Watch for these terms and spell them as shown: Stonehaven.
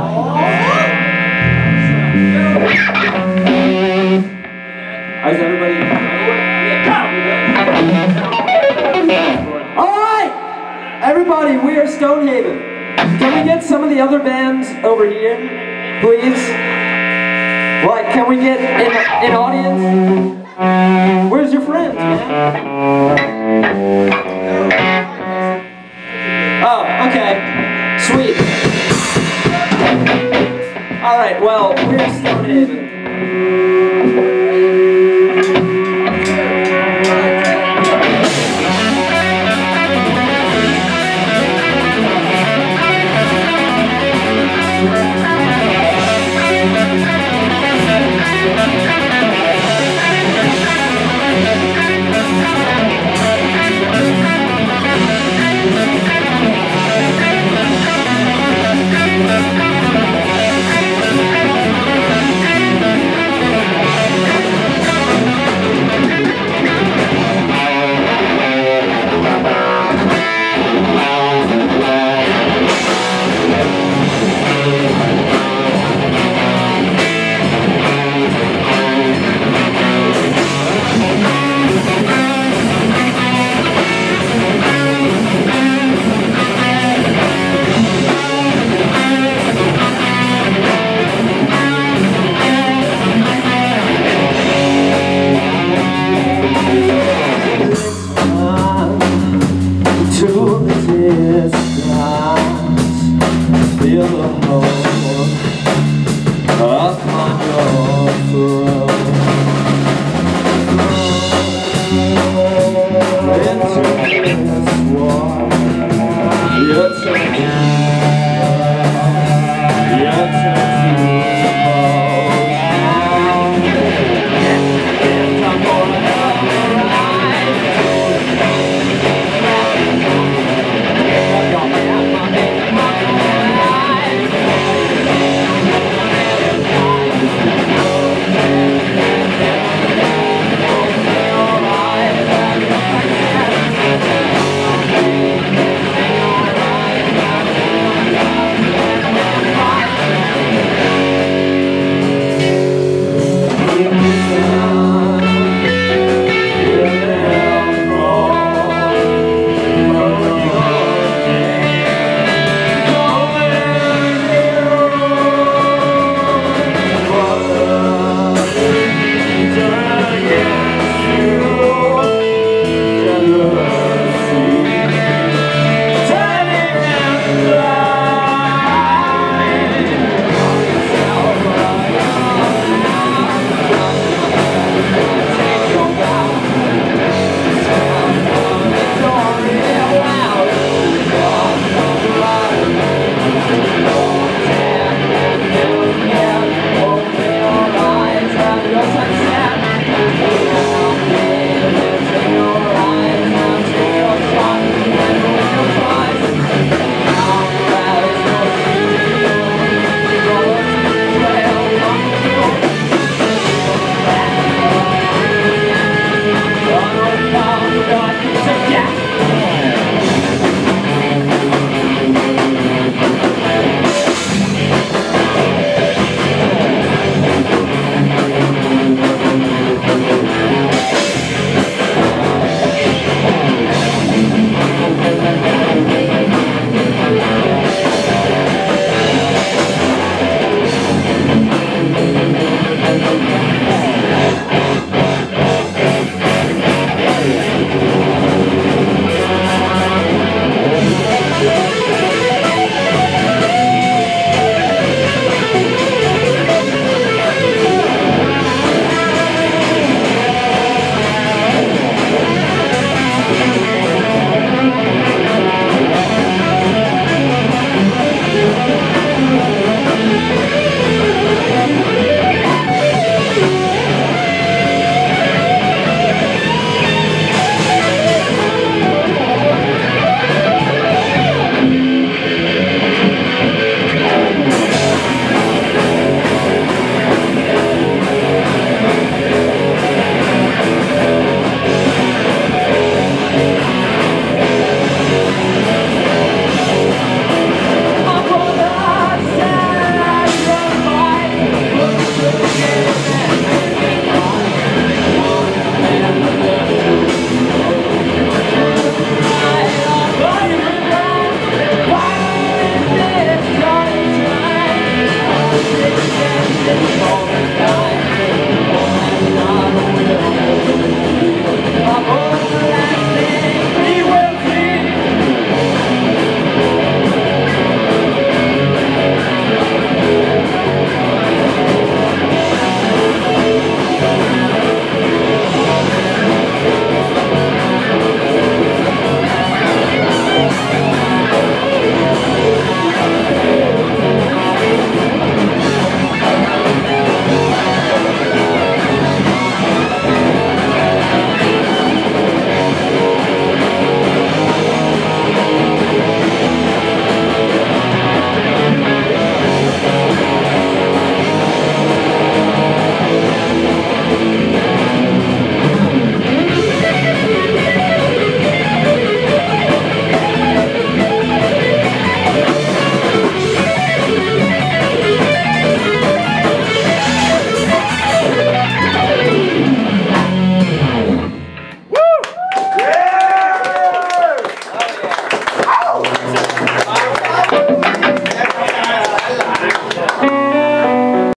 How's everybody? All right, everybody, we are Stonehaven. Can we get some of the other bands over here, please? Like, can we get an audience? Where's your friends, man? Oh, okay, sweet. All right, well, we are Stonehaven. Feel the hole of my door.